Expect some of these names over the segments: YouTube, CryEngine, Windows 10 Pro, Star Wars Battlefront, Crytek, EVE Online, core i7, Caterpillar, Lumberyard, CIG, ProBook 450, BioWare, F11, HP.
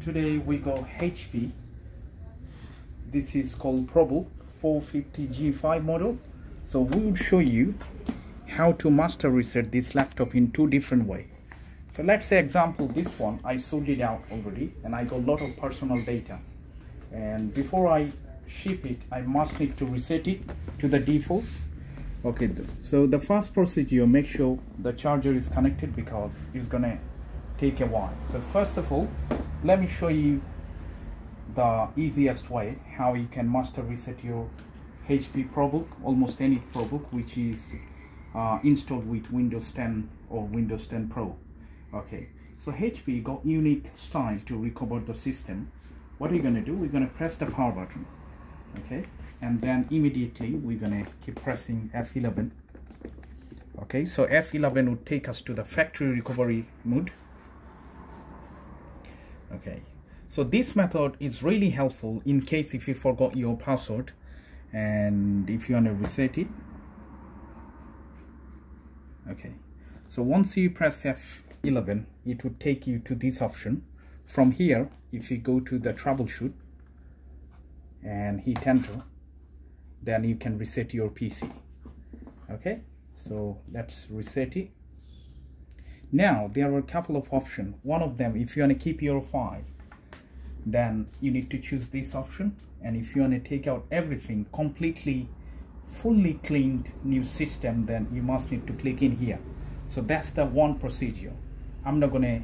Today we go HP. This is called ProBook 450 G5 model. So we will show you how to master reset this laptop in two different ways. So let's say example, this one I sold it out already and I got a lot of personal data, and before I ship it I must need to reset it to the default. Okay, so the first procedure, make sure the charger is connected because it's gonna take a while. So first of all, let me show you the easiest way how you can master reset your HP ProBook, almost any ProBook which is installed with Windows 10 or Windows 10 Pro. Okay, so HP got unique style to recover the system. What are you going to do? We're going to press the power button, okay, and then immediately we're going to keep pressing F11. Okay, so F11 would take us to the factory recovery mode. Okay, so this method is really helpful in case if you forgot your password and if you want to reset it. Okay, so once you press F11 it would take you to this option. From here, if you go to the troubleshoot and hit enter, then you can reset your PC. Okay, so let's reset it. Now there are a couple of options. One of them, if you want to keep your file, then you need to choose this option, and if you want to take out everything completely fully cleaned new system, then you must need to click in here. So that's the one procedure. I'm not gonna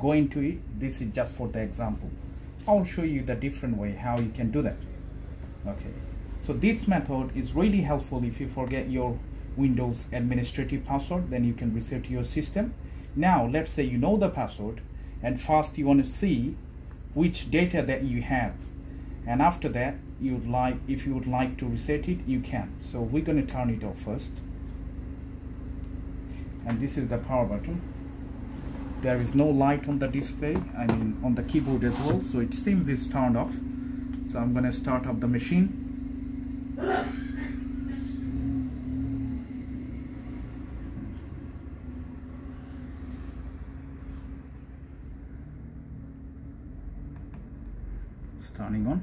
go into it, this is just for the example. I'll show you the different way how you can do that. Okay, so this method is really helpful. If you forget your Windows administrative password, then you can reset your system. Now let's say you know the password, and first you want to see which data that you have, and after that if you would like to reset it, you can. So we're going to turn it off first, and this is the power button. There is no light on the display, I mean on the keyboard as well, so it seems it's turned off. So I'm going to start up the machine. Turning on.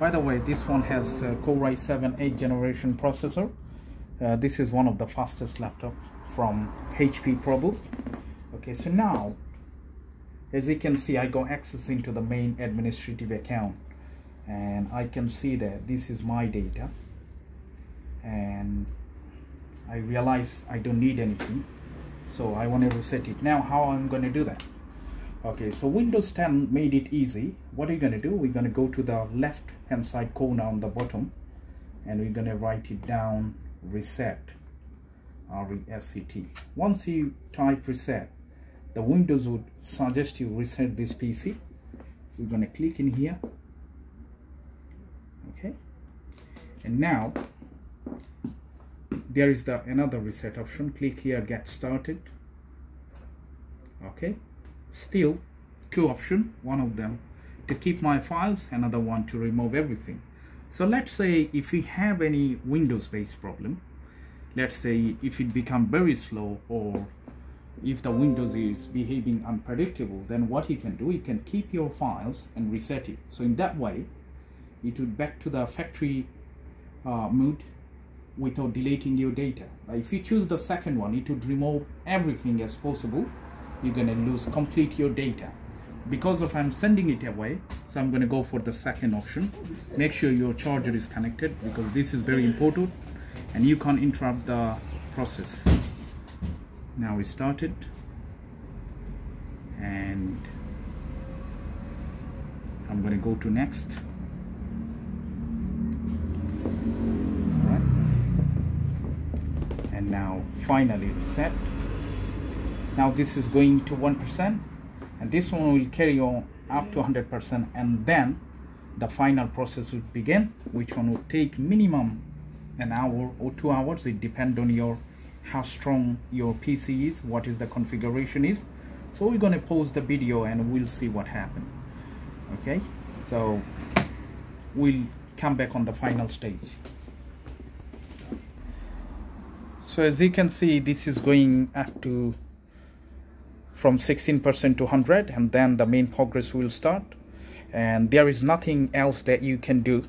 By the way, this one has core i7 8th generation processor. This is one of the fastest laptops from HP ProBook. Okay, so now as you can see I got access into the main administrative account, and I can see that this is my data, and I realize I don't need anything, so I want to reset it. Now how I'm going to do that? Okay, so Windows 10 made it easy. What are you going to do? We're going to go to the left hand side corner on the bottom, and we're going to write it down, reset, RESET. Once you type reset, the Windows would suggest you reset this PC. We're going to click in here. Okay, and now there is another reset option. Click here, get started. Okay, still two options, one of them to keep my files, another one to remove everything. So let's say if you have any Windows based problem, let's say if it become very slow or if the Windows is behaving unpredictable, then what you can do, you can keep your files and reset it. So in that way it would back to the factory mode without deleting your data. If you choose the second one, it would remove everything as possible. You're gonna lose complete your data. Because of I'm sending it away, so I'm gonna go for the second option. Make sure your charger is connected because this is very important and you can't interrupt the process. Now we started, and I'm gonna go to next. And now finally reset. Now this is going to 1%, and this one will carry on up to 100%, and then the final process would begin, which one would take minimum an hour or 2 hours. It depends on how strong your PC is, what is the configuration is. So we're going to pause the video and we'll see what happened. Okay, so we'll come back on the final stage. So as you can see, this is going up to from 16% to 100, and then the main progress will start, and there is nothing else that you can do.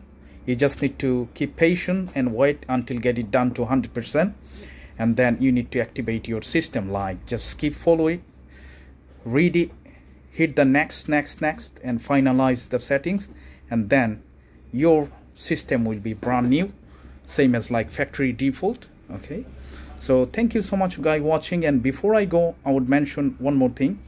You just need to keep patient and wait until get it done to 100%, and then you need to activate your system. Like, just keep follow it, read it, hit the next and finalize the settings, and then your system will be brand new, same as like factory default. Okay, so thank you so much guys watching. And before I go, I would mention one more thing.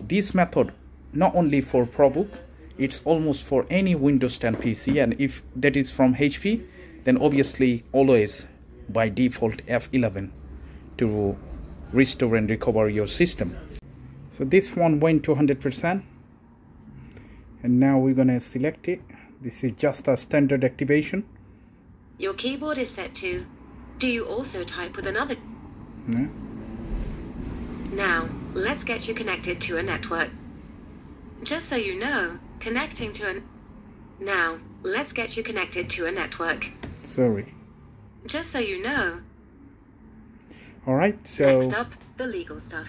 This method not only for ProBook, it's almost for any Windows 10 PC, and if that is from HP, then obviously always by default F11 to restore and recover your system. So this one went to 100%, and now we're gonna select it. This is just a standard activation. Your keyboard is set to. Do you also type with another? No. Now, let's get you connected to a network. Just so you know, connecting to an... Now, let's get you connected to a network. Sorry. Just so you know. Alright, so... Next up, the legal stuff.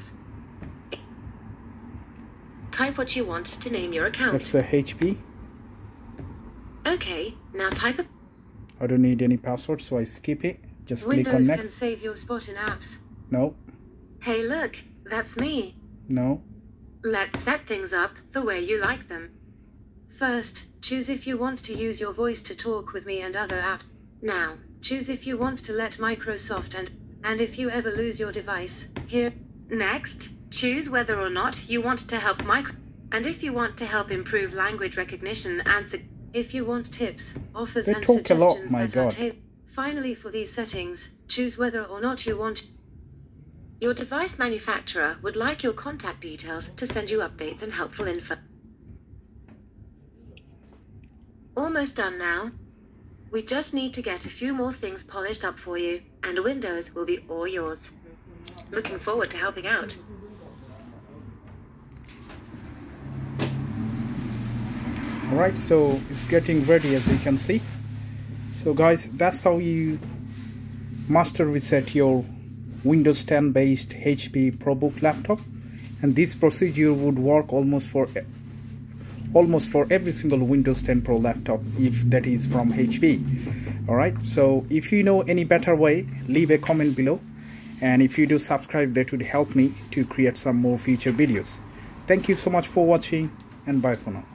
Type what you want to name your account. That's the HP. Okay, now type a... I don't need any password, so I skip it. Just click on next. Windows can save your spot in apps. No. Hey look, that's me. No. Let's set things up the way you like them. First, choose if you want to use your voice to talk with me and other apps. Now, choose if you want to let Microsoft and if you ever lose your device, here. Next, choose whether or not you want to help and if you want to help improve language recognition and if you want tips, offers and suggestions. They talk a lot, my God. Finally, for these settings, choose whether or not you want. Your device manufacturer would like your contact details to send you updates and helpful info. Almost done now. We just need to get a few more things polished up for you, and Windows will be all yours. Looking forward to helping out. Alright, so it's getting ready as you can see. So guys, that's how you master reset your Windows 10 based HP ProBook laptop, and this procedure would work almost for every single Windows 10 Pro laptop if that is from HP. Alright, so if you know any better way, leave a comment below, and if you do subscribe, that would help me to create some more future videos. Thank you so much for watching, and bye for now.